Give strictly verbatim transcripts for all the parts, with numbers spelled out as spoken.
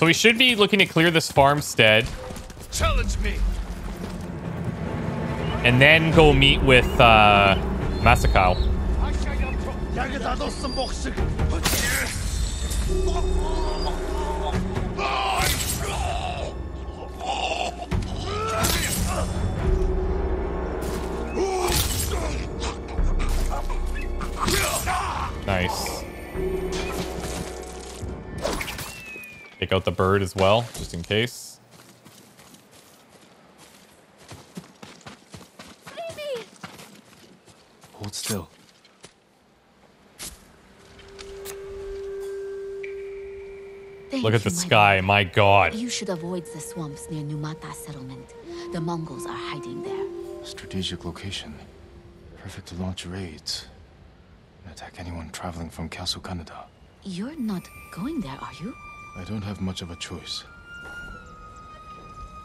So we should be looking to clear this farmstead. Challenge me. And then go meet with uh, Masakao. Nice. Take out the bird as well, just in case. Baby. Hold still. Thank Look at the sky, God. My God. You should avoid the swamps near Numata settlement. The Mongols are hiding there. Strategic location. Perfect to launch raids. And attack anyone traveling from Castle Canada. You're not going there, are you? I don't have much of a choice.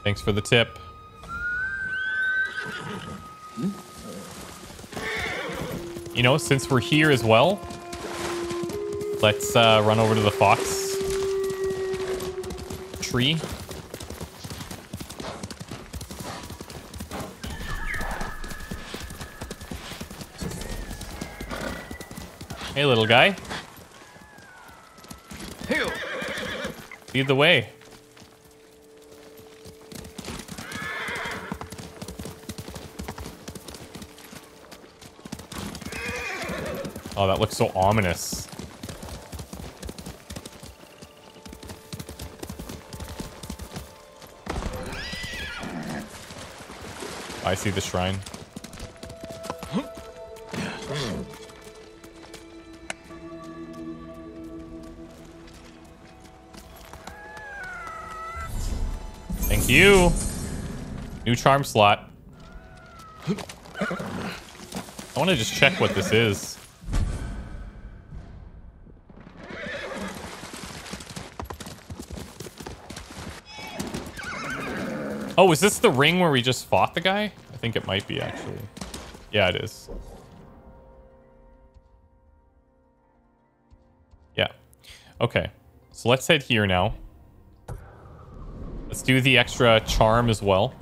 Thanks for the tip. Hmm? You know, since we're here as well, let's uh, run over to the fox tree. Hey, little guy. Lead the way. Oh, that looks so ominous. I see the shrine. You new charm slot. I want to just check what this is. Oh, is this the ring where we just fought the guy? I think it might be, actually. Yeah, it is. Yeah. Okay. So let's head here now. Let's do the extra charm as well.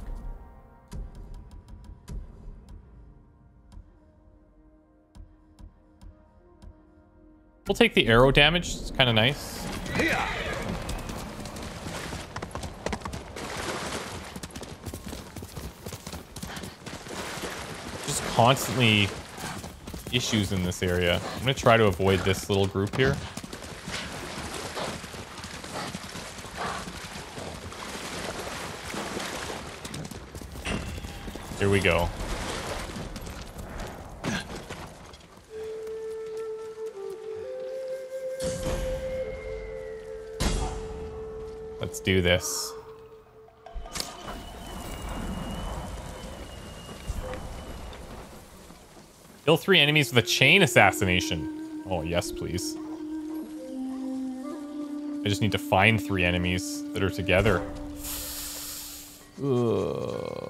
We'll take the arrow damage. It's kind of nice. Just constantly issues in this area. I'm going to try to avoid this little group here. Here we go. Let's do this. Kill three enemies with a chain assassination. Oh, yes, please. I just need to find three enemies that are together. Ugh.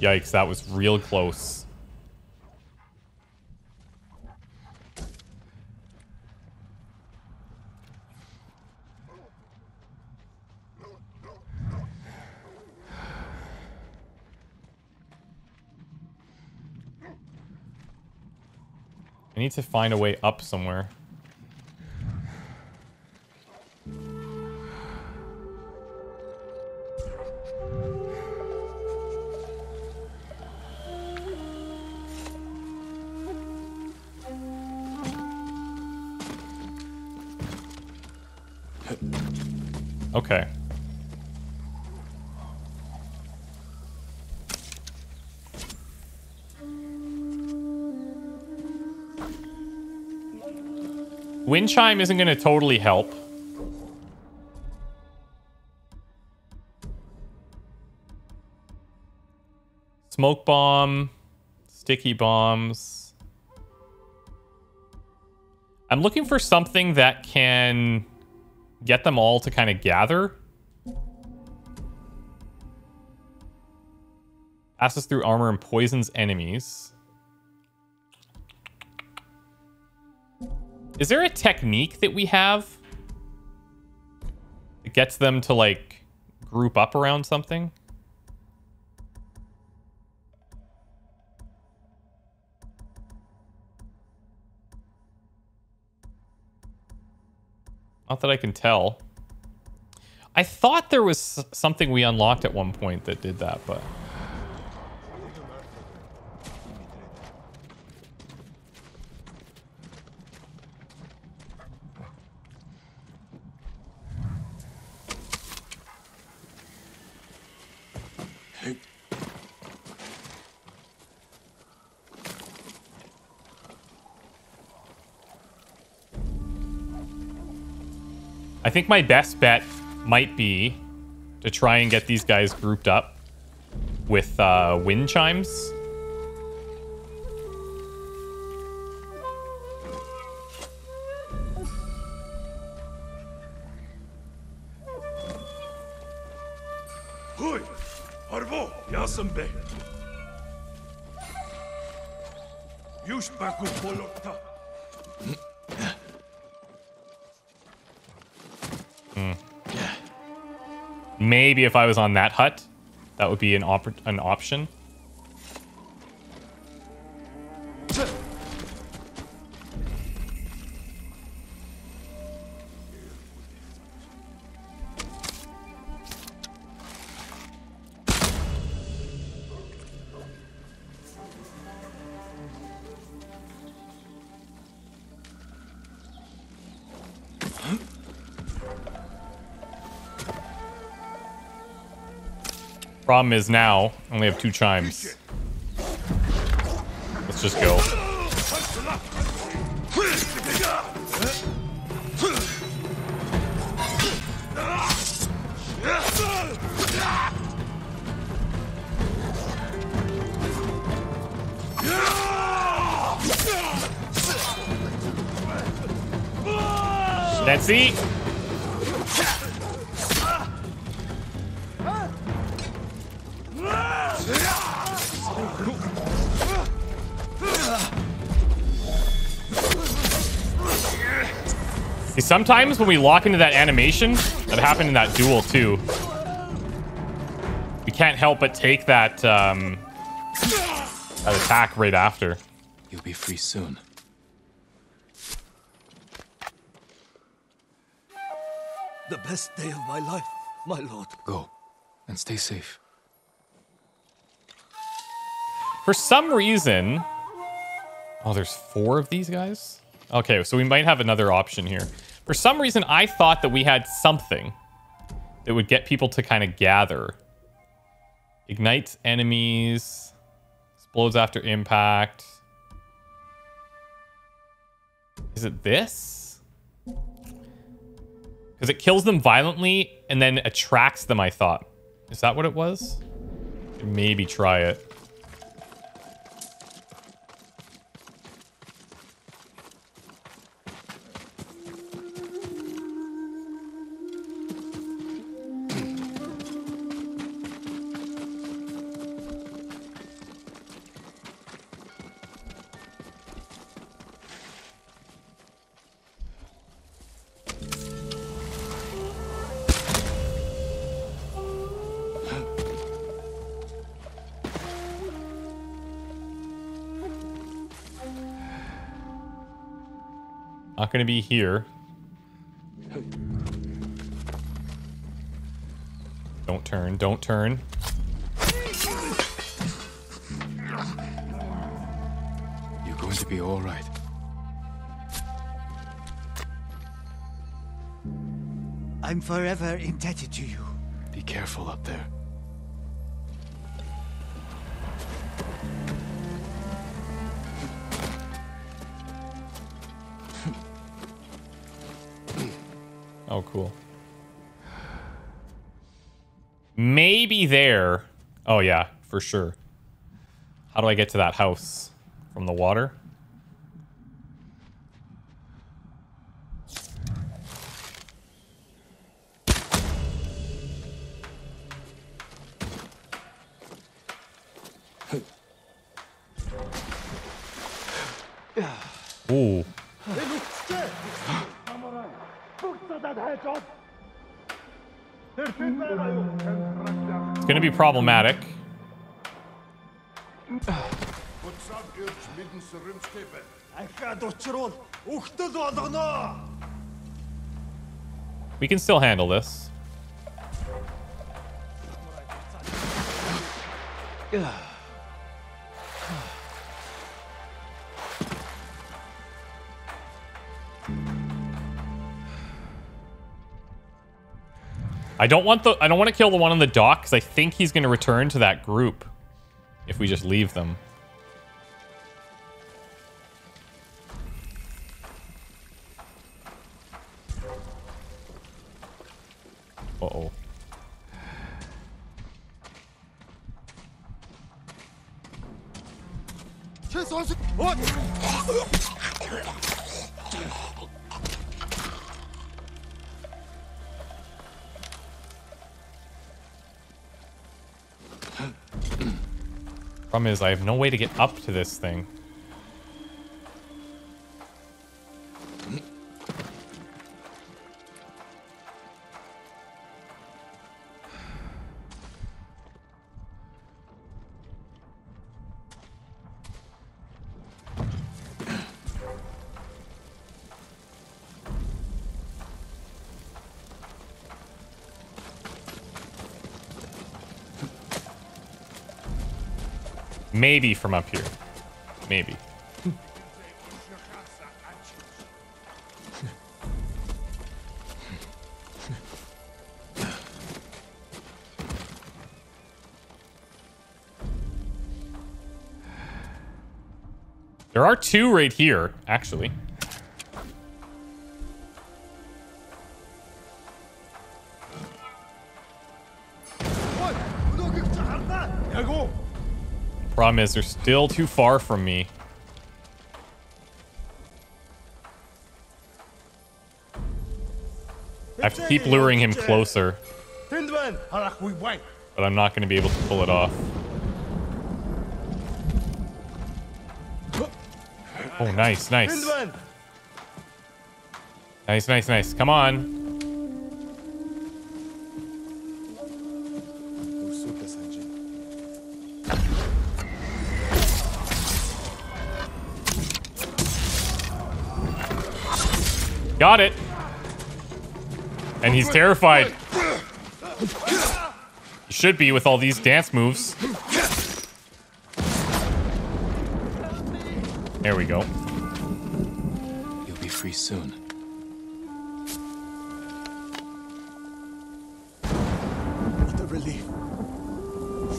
Yikes, that was real close. I need to find a way up somewhere. Okay. Wind chime isn't going to totally help. Smoke bomb, sticky bombs. I'm looking for something that can get them all to kind of gather. passes through armor and poisons enemies. Is there a technique that we have that gets them to, like, group up around something? Not that I can tell. I thought there was something we unlocked at one point that did that, but... I think my best bet might be to try and get these guys grouped up with uh, wind chimes. Maybe if I was on that hut, that would be an op an option. Problem is now, I only have two chimes. Let's just go. That's it. Sometimes when we lock into that animation, that happened in that duel too, we can't help but take that, um, that attack right after. You'll be free soon. The best day of my life, my lord. Go and stay safe. For some reason... Oh, there's four of these guys? Okay, so we might have another option here. For some reason, I thought that we had something that would get people to kind of gather. Ignites enemies. Explodes after impact. Is it this? Because it kills them violently and then attracts them, I thought. Is that what it was? Should maybe try it. Going to be here. Don't turn, don't turn. You're going to be all right. I'm forever indebted to you. Be careful up there. Oh, cool. Maybe there. Oh, yeah, for sure. How do I get to that house? From the water? It's gonna be problematic. We can still handle this. I don't want the I don't want to kill the one on the dock because I think he's going to return to that group if we just leave them. Uh-oh. Problem is, I have no way to get up to this thing. Maybe from up here. Maybe. There are two right here, actually. Problem is, they're still too far from me. I have to keep luring him closer. But I'm not going to be able to pull it off. Oh, nice, nice. Nice, nice, nice. Come on. Got it. And he's terrified. He should be with all these dance moves. There we go. You'll be free soon. What a relief.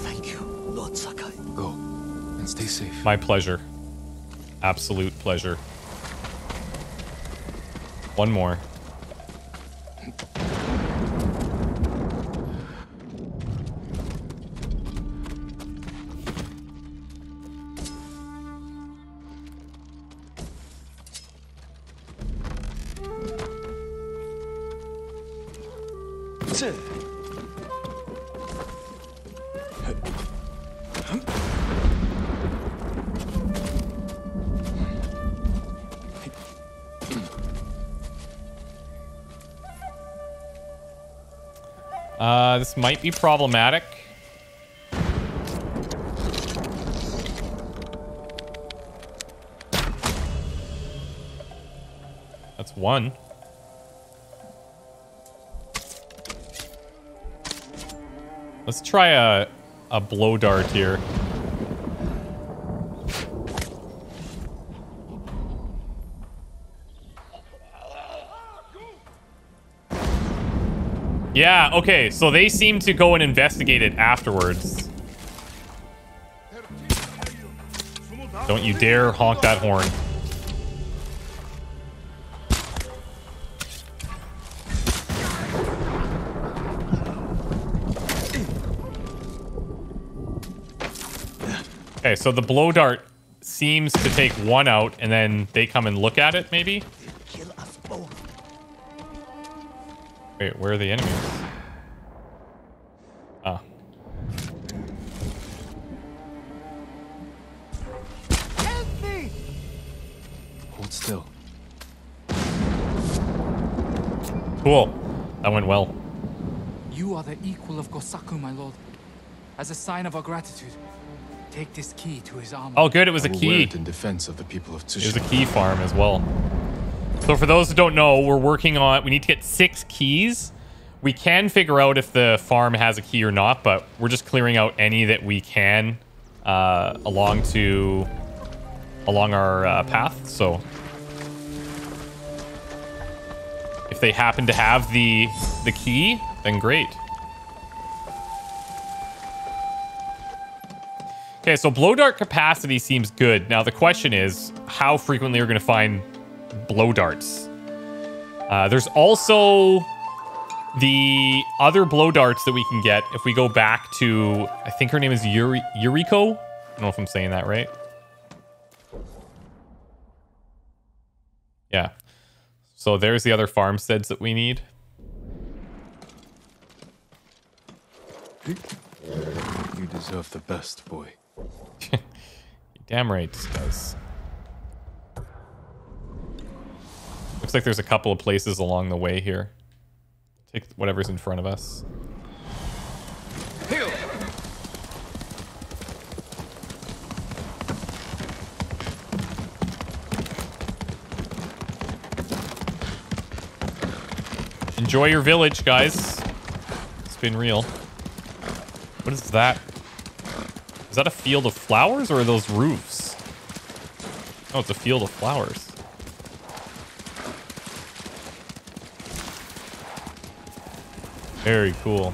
Thank you, Lord Sakai. Go and stay safe. My pleasure. Absolute pleasure. One more. Might be problematic. That's one. Let's try a a blow dart here. Yeah, okay, so they seem to go and investigate it afterwards. Don't you dare honk that horn. Okay, so the blow dart seems to take one out, and then they come and look at it, maybe? Wait, where are the enemies? Ah. Hold still. Cool. That went well. You are the equal of Gosaku, my lord. As a sign of our gratitude, take this key to his armor. Oh, good. It was a key. I will wear it in defense of the people of Tsushima. It was a key farm as well. So for those who don't know, we're working on... We need to get six keys. We can figure out if the farm has a key or not, but we're just clearing out any that we can uh, along to... along our uh, path, so... If they happen to have the the key, then great. Okay, so blow dart capacity seems good. Now the question is, how frequently are we going to find blow darts? Uh, there's also the other blow darts that we can get if we go back to, I think her name is Yuri Yuriko. I don't know if I'm saying that right. Yeah. So there's the other farmsteads that we need. You deserve the best, boy. Damn right, this does. Looks like there's a couple of places along the way here. Take whatever's in front of us. Enjoy your village, guys. It's been real. What is that? Is that a field of flowers or are those roofs? Oh, it's a field of flowers. Very cool.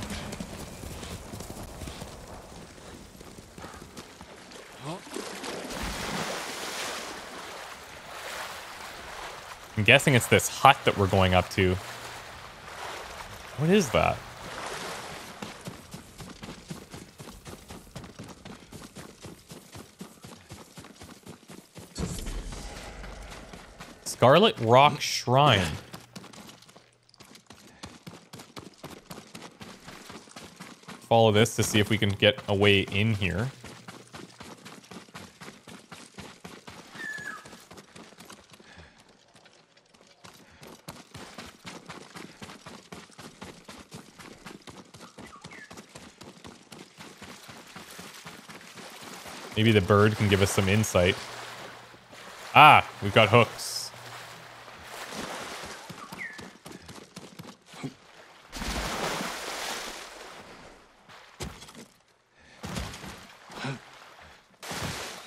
I'm guessing it's this hut that we're going up to. What is that? Scarlet Rock Shrine. Follow this to see if we can get a way in here. Maybe the bird can give us some insight. Ah, we've got hooks.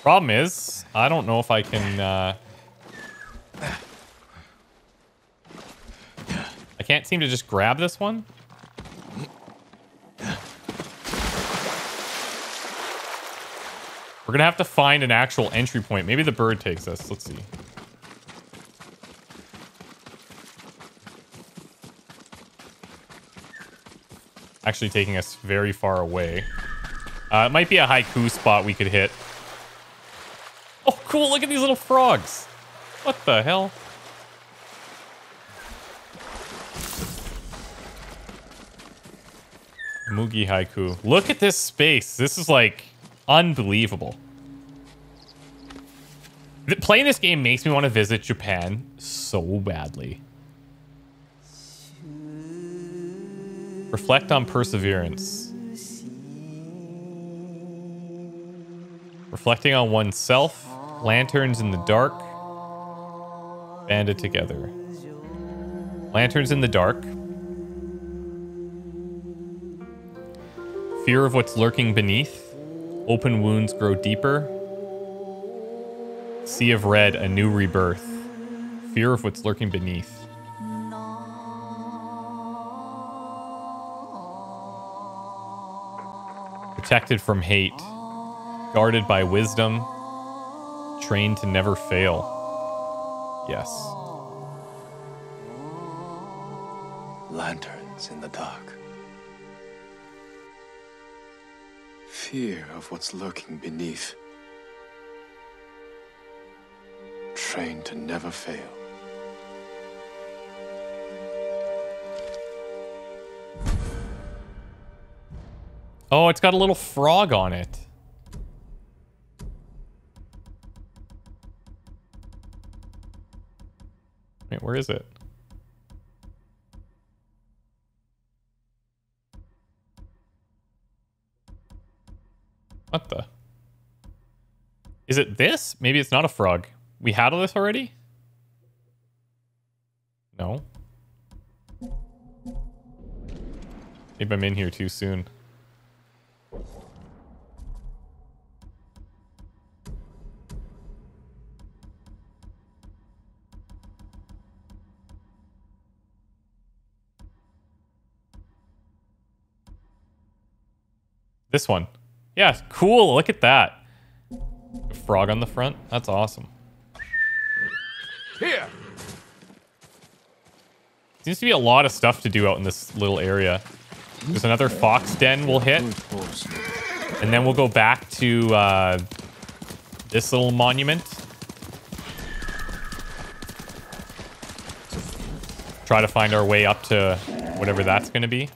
Problem is, I don't know if I can... Uh, I can't seem to just grab this one. We're gonna have to find an actual entry point. Maybe the bird takes us. Let's see. Actually taking us very far away. Uh, it might be a haiku spot we could hit. Oh, cool. Look at these little frogs. What the hell? Mugi Haiku. Look at this space. This is like... unbelievable. The, playing this game makes me want to visit Japan so badly. Reflect on perseverance. Reflecting on oneself. Lanterns in the dark. Banded together. Lanterns in the dark. Fear of what's lurking beneath. Open wounds grow deeper. Sea of red, a new rebirth. Fear of what's lurking beneath. Protected from hate. Guarded by wisdom. Trained to never fail. Yes. Lanterns in the dark. Fear of what's lurking beneath. Trained to never fail. Oh, it's got a little frog on it. Wait, where is it? What the? Is it this? Maybe it's not a frog. We had this already? No. Maybe I'm in here too soon. This one. Yeah, cool. Look at that. A frog on the front. That's awesome. Here. Seems to be a lot of stuff to do out in this little area. There's another fox den we'll hit. And then we'll go back to uh, this little monument. Try to find our way up to whatever that's going to be.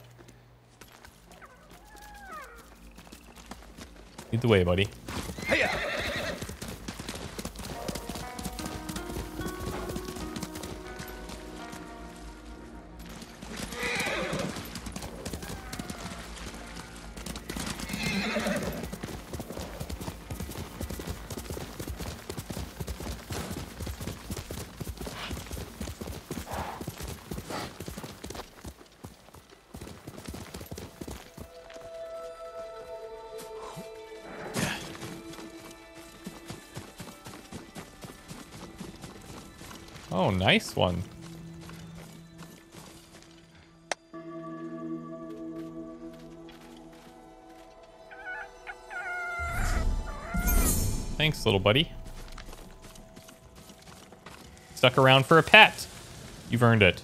Lead the way, buddy. Hiya. Oh, nice one. Thanks, little buddy. Stuck around for a pet. You've earned it.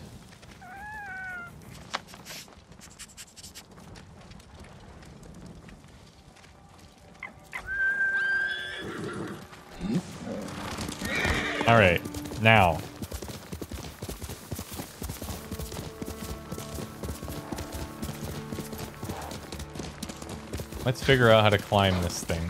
All right, now. Let's figure out how to climb this thing.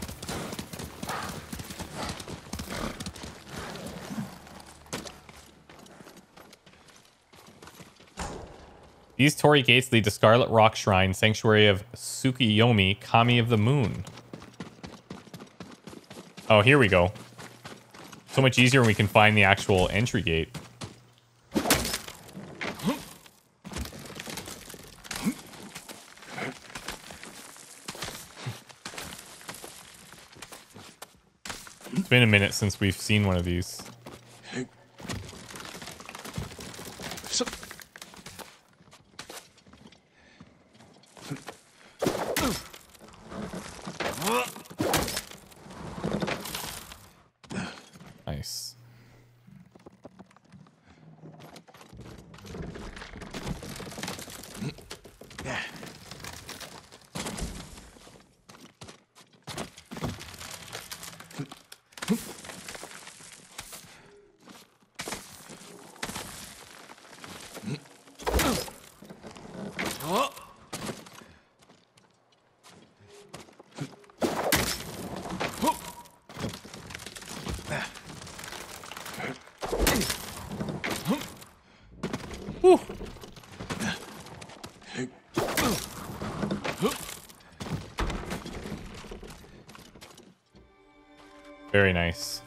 These Torii gates lead to Scarlet Rock Shrine, Sanctuary of Tsukiyomi, Kami of the Moon. Oh, here we go. So much easier when we can find the actual entry gate. It's been a minute since we've seen one of these. Nice. Very nice.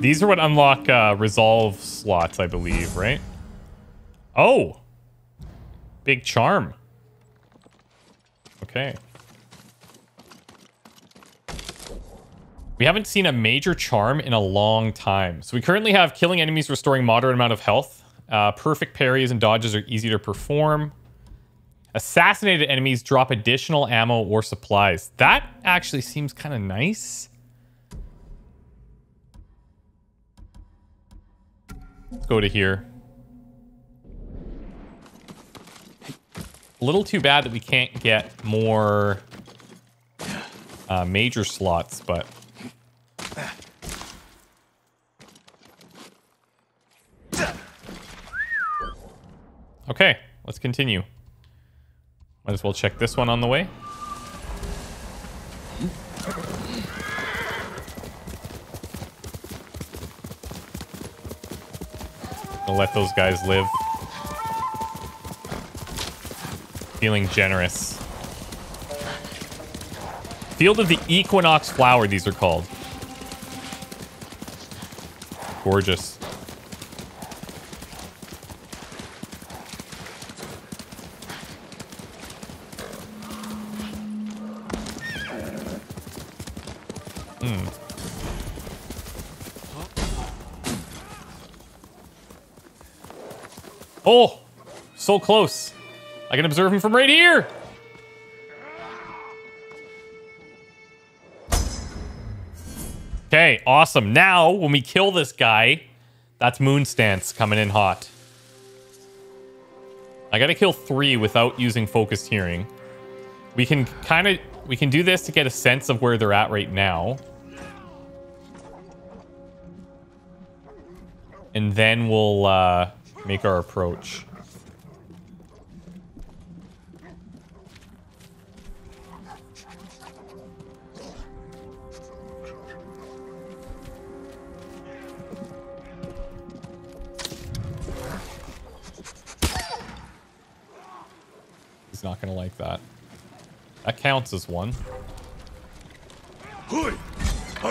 These are what unlock uh, resolve slots, I believe, right? Oh! Big charm. Okay. We haven't seen a major charm in a long time. So we currently have killing enemies, restoring moderate amount of health. Uh, perfect parries and dodges are easy to perform. Assassinated enemies drop additional ammo or supplies. That actually seems kind of nice. Let's go to here. A little too bad that we can't get more uh, major slots, but... Okay, let's continue. Might as well check this one on the way. I'll let those guys live. Feeling generous. Field of the Equinox Flower, these are called. Gorgeous. Hmm. Oh! So close! I can observe him from right here! Okay, awesome. Now, when we kill this guy, that's Moon Stance coming in hot. I gotta kill three without using focused hearing. We can kind of... We can do this to get a sense of where they're at right now. And then we'll uh, make our approach. He's not gonna like that. That counts as one.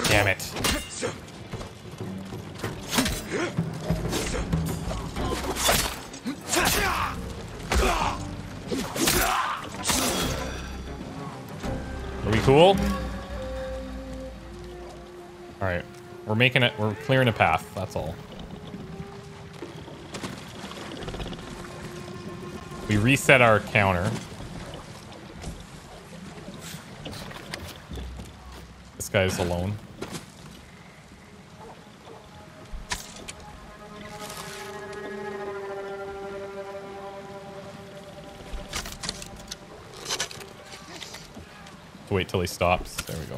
Damn it. Are we cool? Alright. We're making it, we're clearing a path, that's all. We reset our counter. This guy's alone. Wait till he stops. There we go.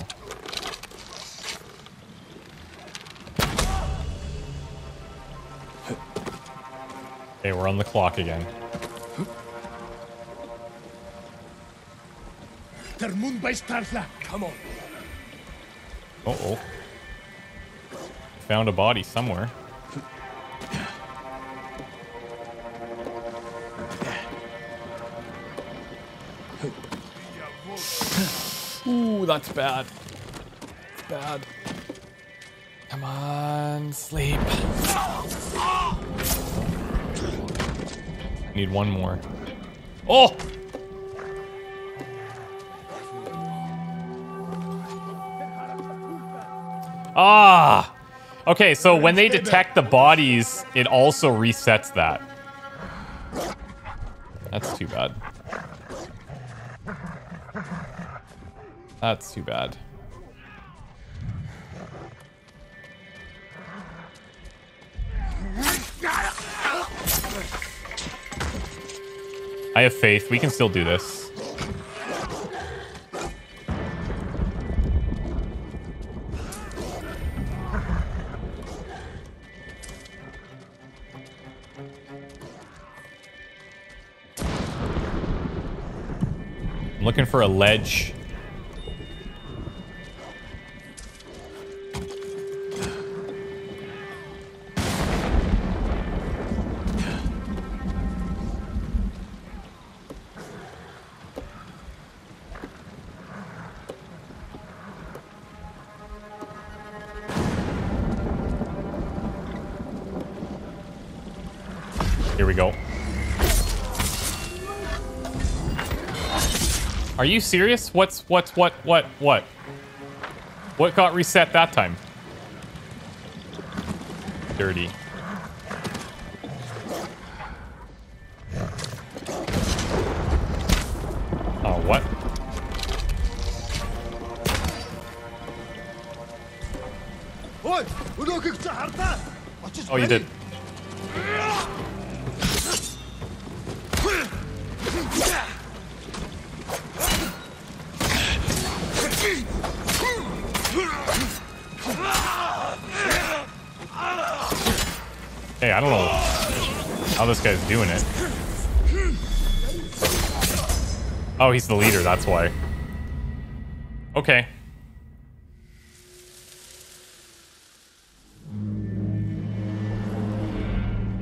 Okay, we're on the clock again. Come on. Uh oh. Found a body somewhere. Ooh, that's bad. That's bad. Come on, sleep. Need one more. Oh! Ah! Okay, so when they detect the bodies, it also resets that. That's too bad. That's too bad. I have faith. We can still do this. Looking for a ledge. Here we go. Are you serious? What's, what's, what, what, what? What got reset that time? Dirty. Oh, what? Oh, you did. Hey, I don't know how this guy's doing it. Oh, he's the leader, that's why. Okay.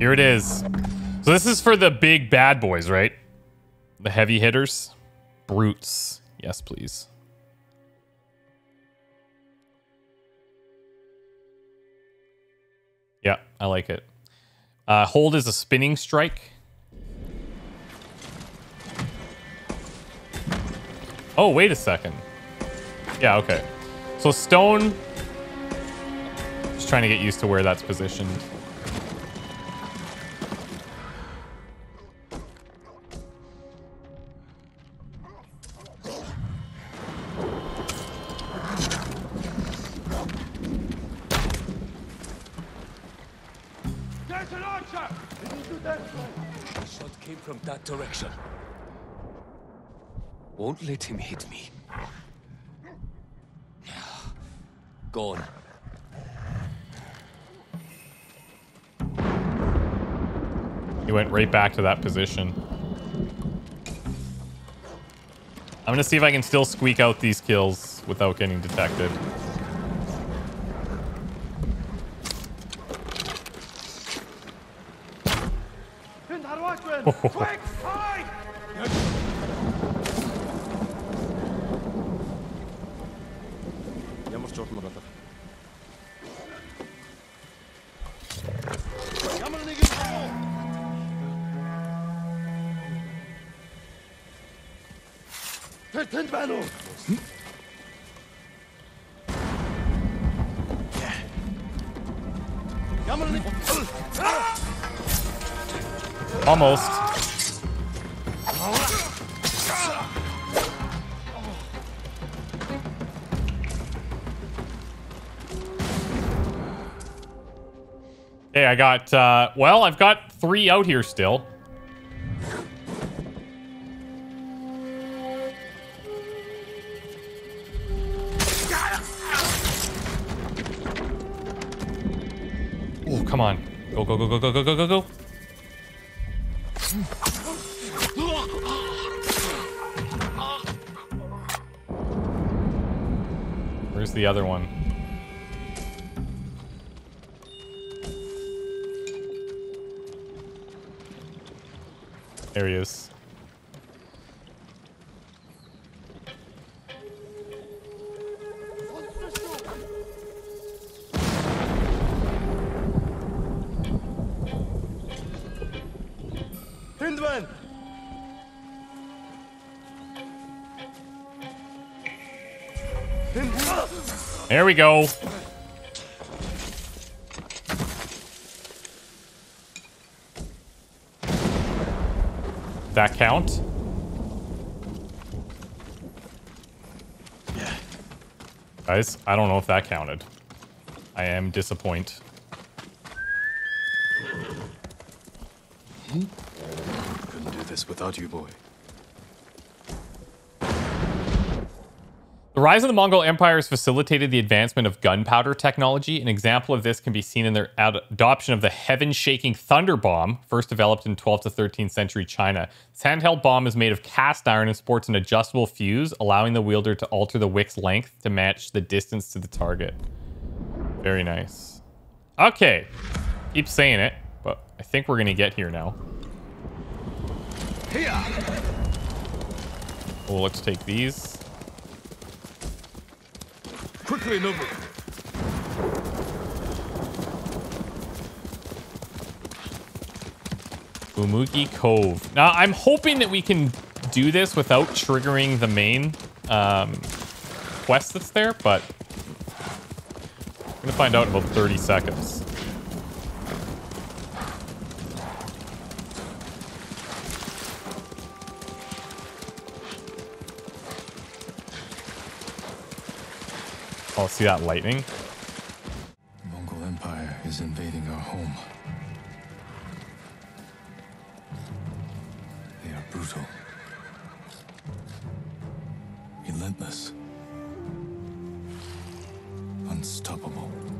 Here it is. So this is for the big bad boys, right? The heavy hitters. Brutes. Yes, please. Yeah, I like it. Uh, hold is a spinning strike. Oh, wait a second. Yeah, okay. So stone... Just trying to get used to where that's positioned. Direction. Won't let him hit me. Gone. He went right back to that position. I'm gonna see if I can still squeak out these kills without getting detected. Quick, hide! Almost. Hey, I got, uh, well, I've got three out here still. Oh, come on. Go, go, go, go, go, go, go, go, go. Where's the other one? There he is. There we go. That count? Yeah. Guys, I don't know if that counted. I am disappointed. Hmm? Couldn't do this without you, boy. The rise of the Mongol Empire has facilitated the advancement of gunpowder technology. An example of this can be seen in their ad adoption of the heaven-shaking thunder bomb, first developed in twelfth to thirteenth century China. This handheld bomb is made of cast iron and sports an adjustable fuse, allowing the wielder to alter the wick's length to match the distance to the target. Very nice. Okay. Keep saying it, but I think we're going to get here now. Oh, let's take these. Quickly, number. Umugi Cove. Now, I'm hoping that we can do this without triggering the main um, quest that's there, but I'm going to find out in about thirty seconds. Oh, see that lightning? The Mongol Empire is invading our home. They are brutal. Relentless. Unstoppable.